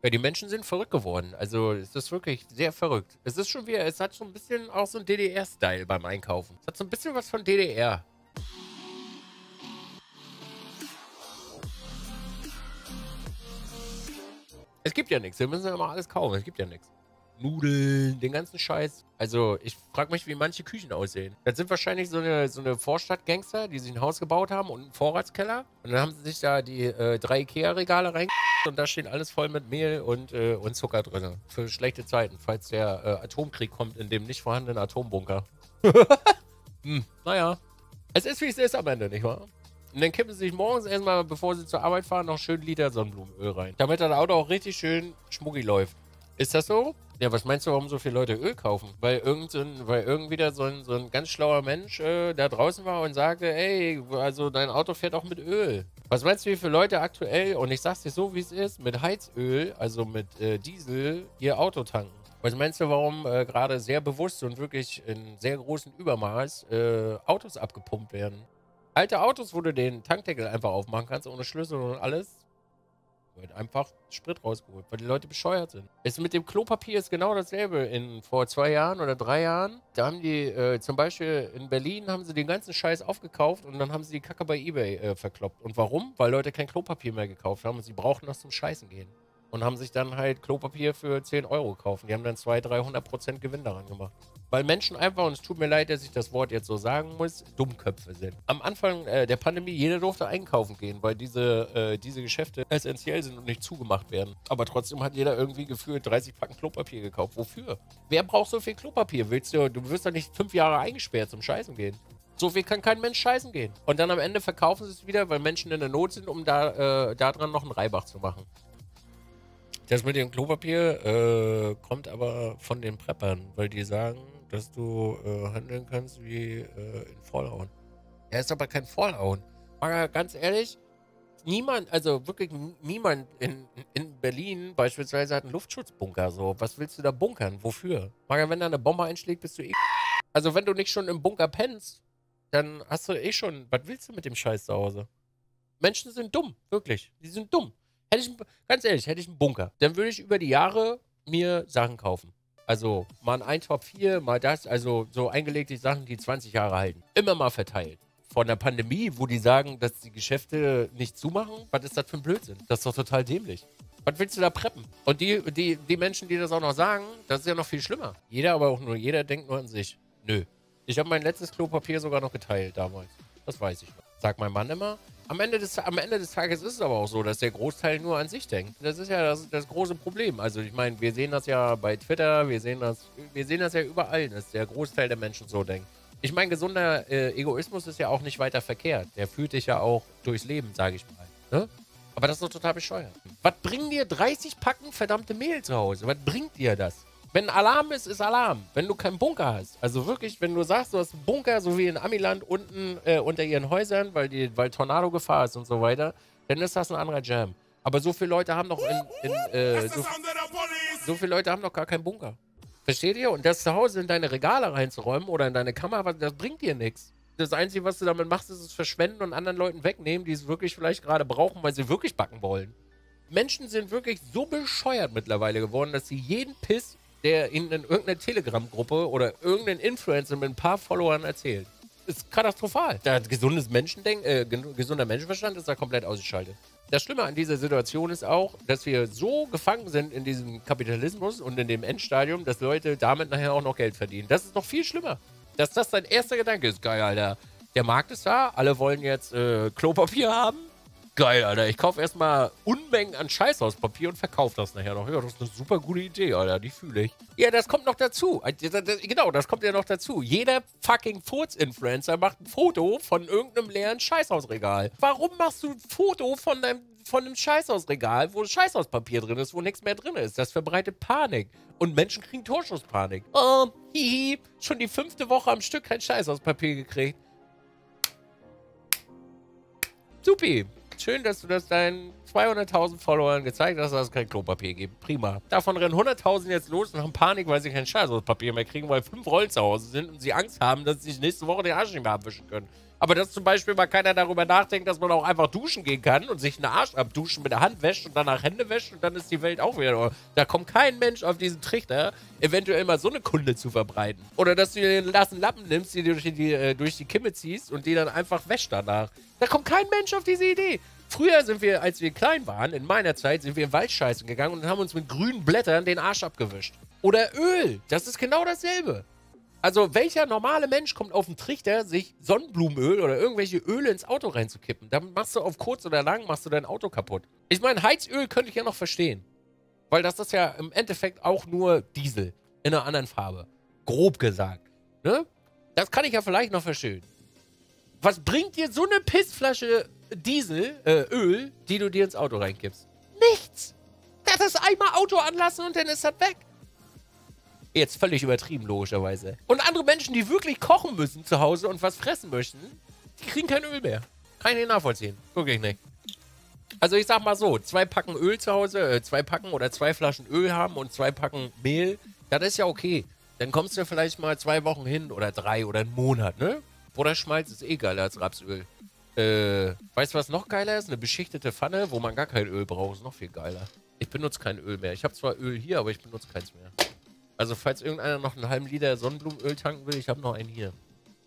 Ja, die Menschen sind verrückt geworden. Also es ist wirklich sehr verrückt. Es ist schon wieder, es hat so ein bisschen auch so ein DDR-Style beim Einkaufen. Es hat so ein bisschen was von DDR. Es gibt ja nichts. Wir müssen ja mal alles kaufen. Es gibt ja nichts. Nudeln, den ganzen Scheiß. Also ich frage mich, wie manche Küchen aussehen. Das sind wahrscheinlich so eine Vorstadtgangster, die sich ein Haus gebaut haben und einen Vorratskeller. Und dann haben sie sich da die 3 Ikea-Regale rein und da stehen alles voll mit Mehl und Zucker drin. Für schlechte Zeiten, falls der Atomkrieg kommt in dem nicht vorhandenen Atombunker. Naja, es ist wie es ist am Ende, nicht wahr? Und dann kippen sie sich morgens erstmal, bevor sie zur Arbeit fahren, noch schön Liter Sonnenblumenöl rein. Damit das Auto auch richtig schön schmuggig läuft. Ist das so? Ja, was meinst du, warum so viele Leute Öl kaufen? Weil irgendwie so ein ganz schlauer Mensch da draußen war und sagte, ey, also dein Auto fährt auch mit Öl. Was meinst du, wie viele Leute aktuell, und ich sag's dir so, wie es ist, mit Heizöl, also mit Diesel, ihr Auto tanken? Was meinst du, warum gerade sehr bewusst und wirklich in sehr großem Übermaß Autos abgepumpt werden? Alte Autos, wo du den Tankdeckel einfach aufmachen kannst, ohne Schlüssel und alles. Einfach Sprit rausgeholt, weil die Leute bescheuert sind. Es mit dem Klopapier ist genau dasselbe. Vor 2 Jahren oder 3 Jahren, da haben die zum Beispiel in Berlin haben sie den ganzen Scheiß aufgekauft und dann haben sie die Kacke bei eBay verkloppt. Und warum? Weil Leute kein Klopapier mehr gekauft haben und sie brauchten das zum Scheißen gehen. Und haben sich dann halt Klopapier für 10 Euro gekauft. Die haben dann 200-300% Gewinn daran gemacht. Weil Menschen einfach, und es tut mir leid, dass ich das Wort jetzt so sagen muss, Dummköpfe sind. Am Anfang der Pandemie, jeder durfte einkaufen gehen, weil diese Geschäfte essentiell sind und nicht zugemacht werden. Aber trotzdem hat jeder irgendwie gefühlt 30 Packen Klopapier gekauft. Wofür? Wer braucht so viel Klopapier? Du wirst doch nicht 5 Jahre eingesperrt zum Scheißen gehen. So viel kann kein Mensch scheißen gehen. Und dann am Ende verkaufen sie es wieder, weil Menschen in der Not sind, um daran noch einen Reibach zu machen. Das mit dem Klopapier kommt aber von den Preppern, weil die sagen, dass du handeln kannst wie in Fallout. Er ist aber kein Fallout. Aber ganz ehrlich, niemand, also wirklich niemand in Berlin beispielsweise hat einen Luftschutzbunker. So, was willst du da bunkern? Wofür? Aber wenn da eine Bombe einschlägt, bist du eh... Also wenn du nicht schon im Bunker pennst, dann hast du eh schon... Was willst du mit dem Scheiß zu Hause? Menschen sind dumm, wirklich. Die sind dumm. Hätte ich einen Bunker, dann würde ich über die Jahre mir Sachen kaufen. Also mal ein Eintopf hier, mal das, also so eingelegte Sachen, die 20 Jahre halten. Immer mal verteilt. Von der Pandemie, wo die sagen, dass die Geschäfte nicht zumachen, was ist das für ein Blödsinn? Das ist doch total dämlich. Was willst du da preppen? Und die Menschen, die das auch noch sagen, das ist ja noch viel schlimmer. Jeder, aber auch nur jeder, denkt nur an sich. Nö. Ich habe mein letztes Klopapier sogar noch geteilt damals. Das weiß ich noch. Sagt mein Mann immer. Am Ende des Tages ist es aber auch so, dass der Großteil nur an sich denkt. Das ist ja das große Problem. Also ich meine, wir sehen das ja bei Twitter, wir sehen das ja überall, dass der Großteil der Menschen so denkt. Ich meine, gesunder Egoismus ist ja auch nicht weiter verkehrt. Der führt dich ja auch durchs Leben, sage ich mal. Ne? Aber das ist doch total bescheuert. Was bringen dir 30 Packen verdammte Mehl zu Hause? Was bringt dir das? Wenn Alarm ist, ist Alarm. Wenn du keinen Bunker hast. Also wirklich, wenn du sagst, du hast einen Bunker, so wie in Amiland unten unter ihren Häusern, weil Tornado-Gefahr ist und so weiter, dann ist das ein anderer Jam. Aber so viele Leute haben doch gar keinen Bunker. Versteht ihr? Und das zu Hause in deine Regale reinzuräumen oder in deine Kammer, das bringt dir nichts. Das Einzige, was du damit machst, ist es verschwenden und anderen Leuten wegnehmen, die es wirklich vielleicht gerade brauchen, weil sie wirklich backen wollen. Menschen sind wirklich so bescheuert mittlerweile geworden, dass sie jeden Piss, der ihnen in irgendeiner Telegram-Gruppe oder irgendein Influencer mit ein paar Followern erzählt. Ist katastrophal. Gesunder Menschenverstand ist da komplett ausgeschaltet. Das Schlimme an dieser Situation ist auch, dass wir so gefangen sind in diesem Kapitalismus und in dem Endstadium, dass Leute damit nachher auch noch Geld verdienen. Das ist noch viel schlimmer. Dass das dein erster Gedanke ist. Geil, Alter. Der Markt ist da. Alle wollen jetzt Klopapier haben. Geil, Alter. Ich kaufe erstmal Unmengen an Scheißhauspapier und verkaufe das nachher noch. Ja, das ist eine super gute Idee, Alter. Die fühle ich. Ja, das kommt noch dazu. Genau, das kommt ja noch dazu. Jeder fucking Furz-Influencer macht ein Foto von irgendeinem leeren Scheißhausregal. Warum machst du ein Foto von einem Scheißhausregal, wo Scheißhauspapier drin ist, wo nichts mehr drin ist? Das verbreitet Panik. Und Menschen kriegen Torschusspanik. Oh, hihi. Schon die 5. Woche am Stück kein Scheißhauspapier gekriegt. Supi. Schön, dass du das deinen 200.000 Followern gezeigt hast, dass es kein Klopapier gibt. Prima. Davon rennen 100.000 jetzt los und haben Panik, weil sie kein Scheißhauspapier mehr kriegen, weil 5 Rollen zu Hause sind und sie Angst haben, dass sie sich nächste Woche den Arsch nicht mehr abwischen können. Aber dass zum Beispiel mal keiner darüber nachdenkt, dass man auch einfach duschen gehen kann und sich einen Arsch abduschen mit der Hand wäscht und danach Hände wäscht und dann ist die Welt auch wieder... Da kommt kein Mensch auf diesen Trichter, eventuell mal so eine Kunde zu verbreiten. Oder dass du dir einen nassen Lappen nimmst, die du durch die Kimme ziehst und die dann einfach wäscht danach. Da kommt kein Mensch auf diese Idee. Früher sind wir, als wir klein waren, in meiner Zeit, sind wir in Waldscheißen gegangen und haben uns mit grünen Blättern den Arsch abgewischt. Oder Öl, das ist genau dasselbe. Also welcher normale Mensch kommt auf den Trichter, sich Sonnenblumenöl oder irgendwelche Öle ins Auto reinzukippen? Damit machst du auf kurz oder lang, machst du dein Auto kaputt. Ich meine, Heizöl könnte ich ja noch verstehen. Weil das ist ja im Endeffekt auch nur Diesel in einer anderen Farbe. Grob gesagt. Ne? Das kann ich ja vielleicht noch verstehen. Was bringt dir so eine Pissflasche Öl, die du dir ins Auto reinkippst? Nichts! Das ist einmal Auto anlassen und dann ist das weg. Jetzt völlig übertrieben, logischerweise. Und andere Menschen, die wirklich kochen müssen zu Hause und was fressen möchten, die kriegen kein Öl mehr. Kann ich nicht nachvollziehen. Wirklich nicht. Also ich sag mal so, 2 Packen Öl zu Hause, 2 Packen oder 2 Flaschen Öl haben und 2 Packen Mehl, das ist ja okay. Dann kommst du vielleicht mal 2 Wochen hin oder 3 oder einen Monat, ne? Bruderschmalz ist eh geiler als Rapsöl. Weißt du, was noch geiler ist? Eine beschichtete Pfanne, wo man gar kein Öl braucht. Ist noch viel geiler. Ich benutze kein Öl mehr. Ich habe zwar Öl hier, aber ich benutze keins mehr. Also falls irgendeiner noch einen halben Liter Sonnenblumenöl tanken will, ich habe noch einen hier.